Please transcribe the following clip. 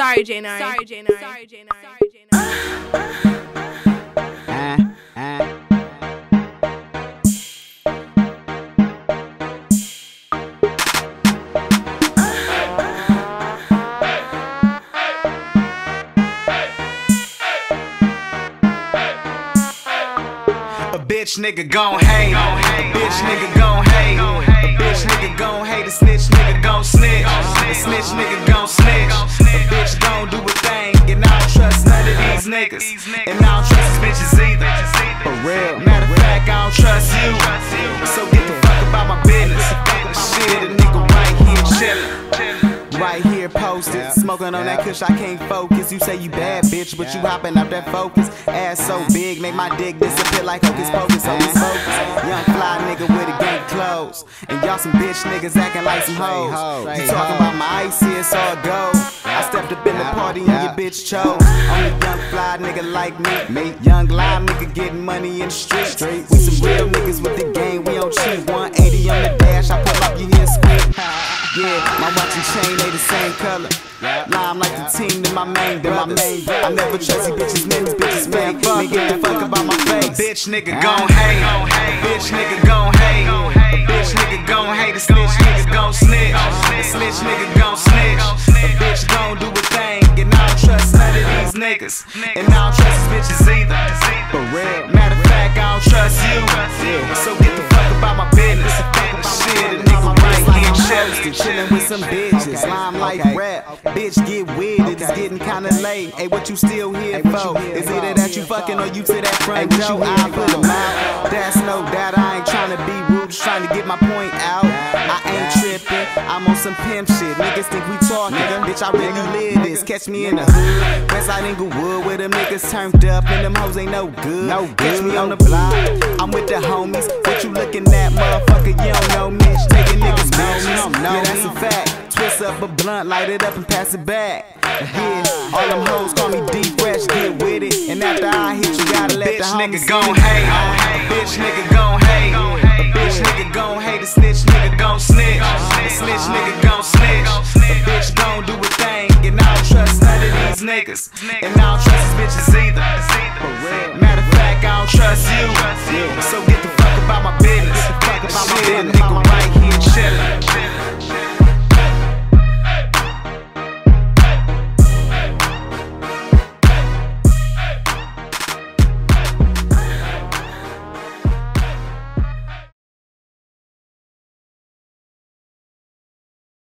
Sorry, Janari. Sorry, Janari. Sorry, Janari. Sorry, Janari. A bitch nigga gon' hate. A bitch nigga gon' hate. A bitch nigga gon' hate. A snitch nigga gon' snitch. A snitch nigga gon' snitch. A bitch gon' do a thing. And I don't trust none of these niggas. And I don't trust bitches either. For real. Matter of fact, I don't trust you. So get the fuck about my business. Shit, a nigga right here chillin'. Right here posted. Smoking on that kush, I can't focus. You say you bad, bitch, but you hopping out that focus. Ass so big, make my dick disappear like hocus pocus. Hocus pocus. Young fly nigga with a gang clothes, and y'all some bitch niggas acting like some hoes. You talking about my ice here, so it goes. I stepped up in the party and your bitch chose. Only young fly nigga like me. Young live nigga getting money in the streets. We some real niggas with the game, we don't cheat. 180 on the dash, I pull up, you hear squeak. Yeah, my watch and chain, they the same color. Nah, I'm like the team that my main brothers. I never trust these bitches, niggas, bitches, man. Nigga, get the fuck about my face. A bitch nigga gon' hate. A bitch nigga gon' hate. A bitch nigga gon' hate. A snitch nigga gon' snitch. A snitch nigga gon' snitch. A bitch gon' do a thing. And I don't trust none of these niggas. And I don't trust these bitches either. For real. Matter of fact, I don't trust you. So get the fuck about my business. Shit, a nigga right here chillin'. Chillin' with some bitches. Limelight rap. Bitch, get weird, it's getting kinda late. Hey, what you still here for? Is it that you fucking or you to that front door? I put them out, that's no doubt. I ain't tryna be rude, just tryna get my point out. I ain't trippin', I'm on some pimp shit. Niggas think we talkin', bitch, I really live this. Catch me in the hood, Westside Inglewood, where them niggas turned up and them hoes ain't no good. Catch me on the block, I'm with the homies. What you looking at, motherfucker? You don't know me. Taking niggas bitches, yeah, that's a fact. Twist up a blunt, light it up and pass it back. Yeah, all them hoes call me DxFresH, get with it. And after I hit you, gotta let the homies see it. Bitch nigga gon' hate. Bitch nigga gon' hate. A snitch nigga gon' snitch. A snitch nigga gon' snitch. A bitch gon' do a thing. And I don't trust none of these niggas. And I don't trust bitches either.